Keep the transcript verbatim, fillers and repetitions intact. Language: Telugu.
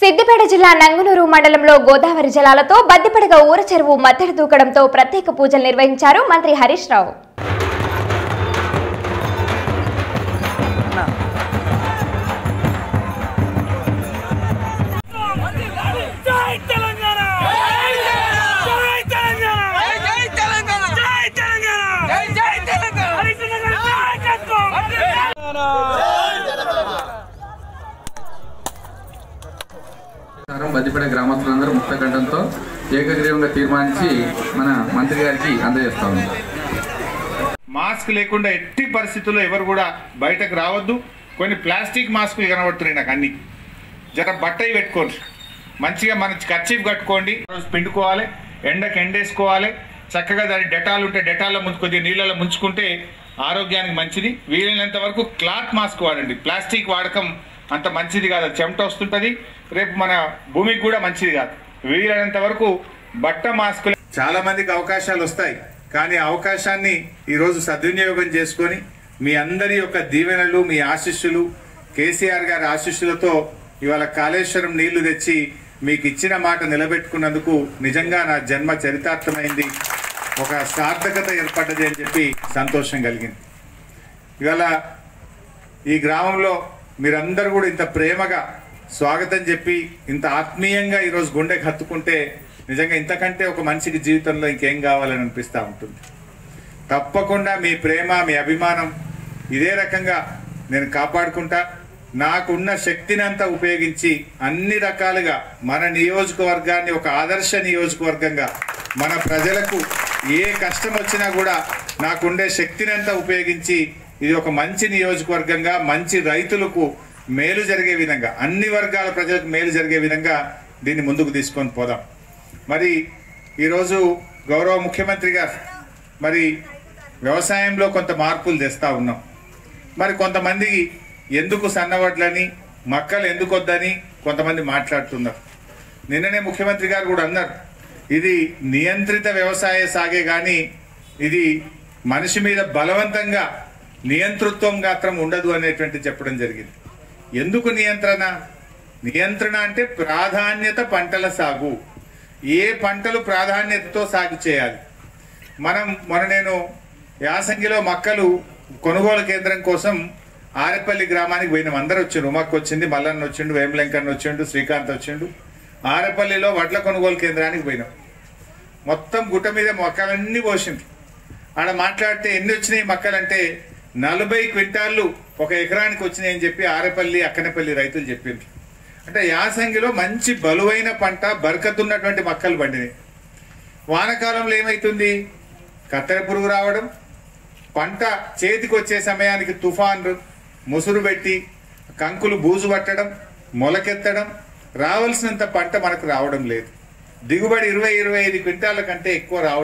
సిద్దిపేట జిల్లా నంగునూరు మండలంలో గోదావరి జలాలతో బద్దిపడగ ఊర చెరువు మధ్య దూకడంతో ప్రత్యేక పూజలు నిర్వహించారు మంత్రి హరీష్ రావు. बद्दिपेट ग्रामस्थुलंदरू मुक्त कंठंतो ఏకగ్రీవంగా తీర్మానించి మన మంత్రి గారికి అందజేస్తాము. మాస్క్ లేకుండా ఎట్టి పరిస్థితుల్లో ఎవరు కూడా బయటకు రావద్దు. కొన్ని ప్లాస్టిక్ మాస్కులు కనబడుతున్నాయి నాకు, అన్ని జర బట్టై పెట్టుకోండి, మంచిగా మన కర్చీఫ్ కట్టుకోండి, పిండుకోవాలి, ఎండకు ఎండేసుకోవాలి, చక్కగా దాని డెటాల్ ఉంటే డెటాల్లో ముంచుకొద్ది నీళ్ళలో ముంచుకుంటే ఆరోగ్యానికి మంచిది. వీలైనంత వరకు క్లాత్ మాస్క్ వాడండి, ప్లాస్టిక్ వాడకం అంత మంచిది కాదు, చెమట వస్తుంటుంది, రేపు మన భూమికి కూడా మంచిది కాదు. వీలైనంత వరకు బట్ట మాస్కులు. చాలా మందికి అవకాశాలు వస్తాయి, కానీ అవకాశాన్ని ఈరోజు సద్వినియోగం చేసుకొని మీ అందరి యొక్క దీవెనలు, మీ ఆశీస్సులు, కేసీఆర్ గారి ఆశీస్సులతో ఇవాళ కాళేశ్వరం నీళ్లు తెచ్చి మీకు ఇచ్చిన మాట నిలబెట్టుకున్నందుకు నిజంగా నా జన్మ చరితార్థమైంది, ఒక సార్థకత ఏర్పడ్డది అని చెప్పి సంతోషం కలిగింది. ఇవాళ ఈ గ్రామంలో మీరందరూ కూడా ఇంత ప్రేమగా స్వాగతం చెప్పి ఇంత ఆత్మీయంగా ఈరోజు గుండెకి హత్తుకుంటే నిజంగా ఇంతకంటే ఒక మనిషికి జీవితంలో ఇంకేం కావాలని అనిపిస్తూ ఉంటుంది. తప్పకుండా మీ ప్రేమ, మీ అభిమానం ఇదే రకంగా నేను కాపాడుకుంటా. నాకున్న శక్తిని అంతా ఉపయోగించి అన్ని రకాలుగా మన నియోజకవర్గాన్ని ఒక ఆదర్శ నియోజకవర్గంగా, మన ప్రజలకు ఏ కష్టం వచ్చినా కూడా నాకుండే శక్తిని అంతా ఉపయోగించి ఇది ఒక మంచి నియోజకవర్గంగా, మంచి రైతులకు మేలు జరిగే విధంగా, అన్ని వర్గాల ప్రజలకు మేలు జరిగే విధంగా దీన్ని ముందుకు తీసుకొని పోదాం. మరి ఈరోజు గౌరవ ముఖ్యమంత్రి గారు మరి వ్యవసాయంలో కొంత మార్పులు తెస్తూ ఉన్నాం. మరి కొంతమంది ఎందుకు సన్నవడ్లని, మక్కలు ఎందుకు వద్దని కొంతమంది మాట్లాడుతున్నారు. నిన్ననే ముఖ్యమంత్రి గారు కూడా అన్నారు, ఇది నియంత్రిత వ్యవసాయ సాగే కానీ ఇది మనిషి మీద బలవంతంగా నియంతృత్వం మాత్రం ఉండదు అనేటువంటి చెప్పడం జరిగింది. ఎందుకు నియంత్రణ? నియంత్రణ అంటే ప్రాధాన్యత పంటల సాగు, ఏ పంటలు ప్రాధాన్యతతో సాగు చేయాలి. మనం మొన్న నేను యాసంగిలో మక్కలు కొనుగోలు కేంద్రం కోసం ఆరేపల్లి గ్రామానికి పోయినాం. అందరూ వచ్చిండ్రు, ఉమక్కు వచ్చింది, మల్లన్న వచ్చిండు, వేమలంకన్న వచ్చిండు, శ్రీకాంత్ వచ్చిండు. ఆరేపల్లిలో వడ్ల కొనుగోలు కేంద్రానికి పోయినాం. మొత్తం గుట్ట మీద మొక్కలన్నీ పోసింది. ఆడ మాట్లాడితే ఎన్ని వచ్చినాయి మొక్కలంటే నలభై క్వింటాళ్ళు ఒక ఎకరానికి వచ్చినాయని చెప్పి ఆరేపల్లి అక్కనపల్లి రైతులు చెప్పిండ్రు. అంటే యాసంగిలో మంచి బలువైన పంట, బరకతున్నటువంటి మొక్కలు పండినాయి. వానకాలంలో ఏమవుతుంది? కత్తెర పురుగు రావడం, పంట చేతికి వచ్చే సమయానికి తుఫాన్లు ముసురు పెట్టి కంకులు బూజు పట్టడం, మొలకెత్తడం, రావాల్సినంత పంట మనకు రావడం లేదు. దిగుబడి ఇరవై ఇరవై ఐదు క్వింటాల కంటే ఎక్కువ రావడం